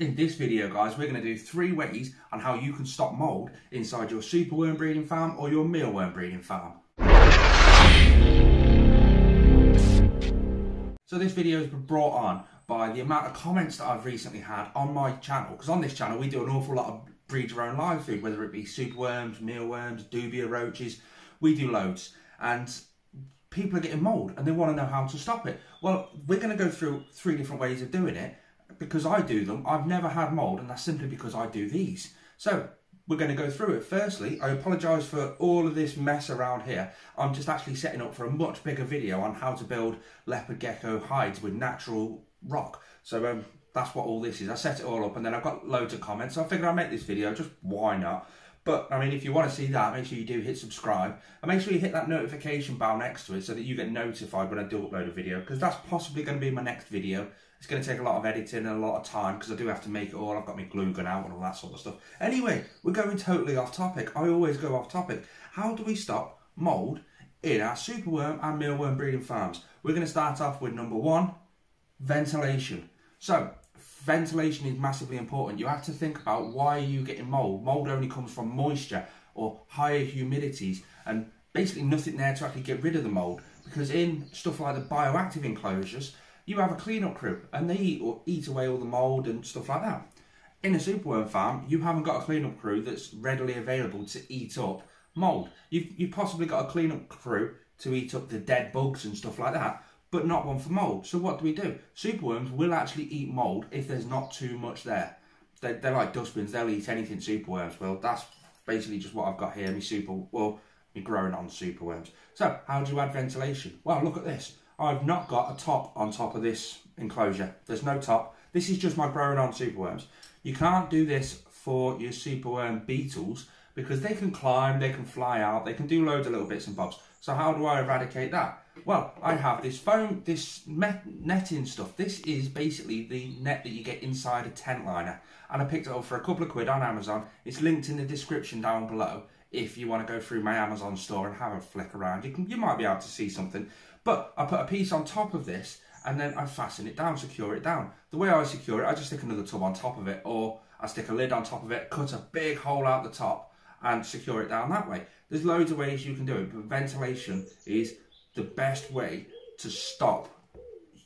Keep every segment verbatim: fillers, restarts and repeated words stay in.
In this video, guys, we're going to do three ways on how you can stop mould inside your superworm breeding farm or your mealworm breeding farm. So this video has been brought on by the amount of comments that I've recently had on my channel, because on this channel we do an awful lot of breed your own live food, whether it be superworms, mealworms, dubia roaches, we do loads, and people are getting mould and they want to know how to stop it. Well, we're going to go through three different ways of doing it. Because I do them, I've never had mould, and that's simply because I do these. So we're going to go through it. Firstly, I apologise for all of this mess around here. I'm just actually setting up for a much bigger video on how to build leopard gecko hides with natural rock. So um, that's what all this is. I set it all up and then I've got loads of comments. So I figured I'd make this video, just why not? But I mean, if you want to see that, make sure you do hit subscribe and make sure you hit that notification bell next to it so that you get notified when I do upload a video, because that's possibly going to be my next video. It's going to take a lot of editing and a lot of time because I do have to make it all. I've got my glue gun out and all that sort of stuff. Anyway, we're going totally off topic. I always go off topic. How do we stop mould in our superworm and mealworm breeding farms? We're going to start off with number one, ventilation. So ventilation is massively important. You have to think about, why are you getting mould? Mould only comes from moisture or higher humidities and basically nothing there to actually get rid of the mould, because in stuff like the bioactive enclosures, you have a cleanup crew and they eat, or eat away all the mould and stuff like that. In a superworm farm, you haven't got a cleanup crew that's readily available to eat up mould. You've, you've possibly got a cleanup crew to eat up the dead bugs and stuff like that, but not one for mould. So what do we do? Superworms will actually eat mould if there's not too much there. They, they're like dustbins, they'll eat anything superworms will. That's basically just what I've got here, me super, well, me growing on superworms. So how do you add ventilation? Well, look at this. I've not got a top on top of this enclosure. There's no top. This is just my growing on superworms. You can't do this for your superworm beetles because they can climb, they can fly out, they can do loads of little bits and bobs. So how do I eradicate that? Well, I have this foam, this netting stuff. This is basically the net that you get inside a tent liner. And I picked it up for a couple of quid on Amazon. It's linked in the description down below. If you want to go through my Amazon store and have a flick around, you can, you might be able to see something. But I put a piece on top of this and then I fasten it down, secure it down. The way I secure it, I just stick another tub on top of it, or I stick a lid on top of it, cut a big hole out the top and secure it down that way. There's loads of ways you can do it, but ventilation is the best way to stop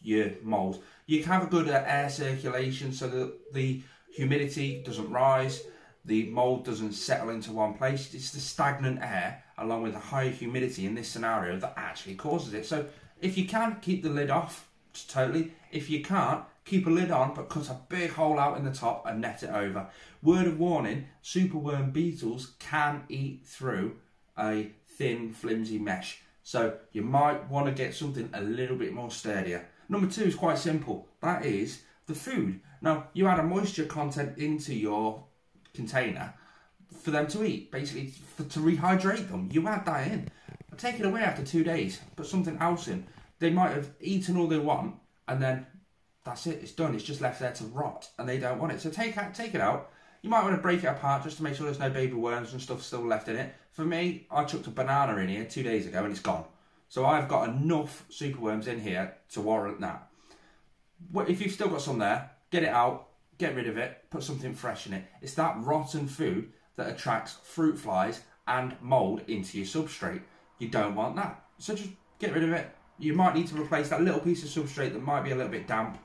your mould. You can have a good uh, air circulation so that the humidity doesn't rise, the mould doesn't settle into one place. It's the stagnant air along with the high humidity in this scenario that actually causes it. So if you can, keep the lid off totally. If you can't, keep a lid on but cut a big hole out in the top and net it over. Word of warning, superworm beetles can eat through a thin, flimsy mesh. So you might want to get something a little bit more sturdier. Number two is quite simple. That is the food. Now, you add a moisture content into your container for them to eat, basically for, to rehydrate them. You add that in, take it away after two days, put something else in. They might have eaten all they want and then that's it, it's done, it's just left there to rot and they don't want it. So take out, take it out. You might want to break it apart just to make sure there's no baby worms and stuff still left in it. For me, I chucked a banana in here two days ago and it's gone, so I've got enough superworms in here to warrant that. If you've still got some there, get it out, get rid of it, put something fresh in it. It's that rotten food that attracts fruit flies and mould into your substrate. You don't want that. So just get rid of it. You might need to replace that little piece of substrate that might be a little bit damp.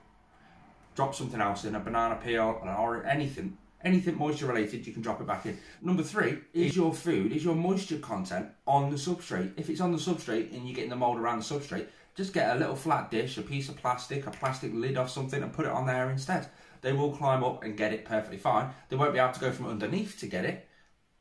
Drop something else in, a banana peel, an orange, anything. Anything moisture related, you can drop it back in. Number three is your food, is your moisture content on the substrate. If it's on the substrate and you're getting the mould around the substrate, just get a little flat dish, a piece of plastic, a plastic lid off something and put it on there instead. They will climb up and get it perfectly fine. They won't be able to go from underneath to get it,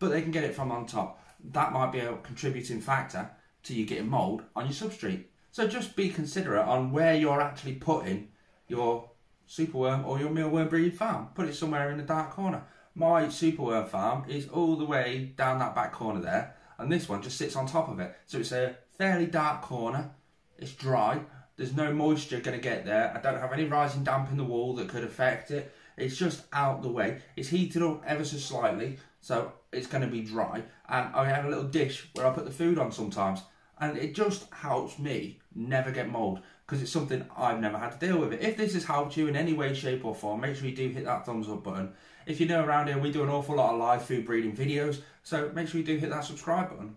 but they can get it from on top. That might be a contributing factor to you getting mould on your substrate. So just be considerate on where you're actually putting your superworm or your mealworm breeding farm. Put it somewhere in the dark corner. My superworm farm is all the way down that back corner there, and this one just sits on top of it. So it's a fairly dark corner, it's dry, there's no moisture going to get there. I don't have any rising damp in the wall that could affect it. It's just out the way. It's heated up ever so slightly, so it's going to be dry. And I have a little dish where I put the food on sometimes. And it just helps me never get mould. because it's something I've never had to deal with. If this has helped you in any way, shape or form, make sure you do hit that thumbs up button. If you know, around here we do an awful lot of live food breeding videos, so make sure you do hit that subscribe button.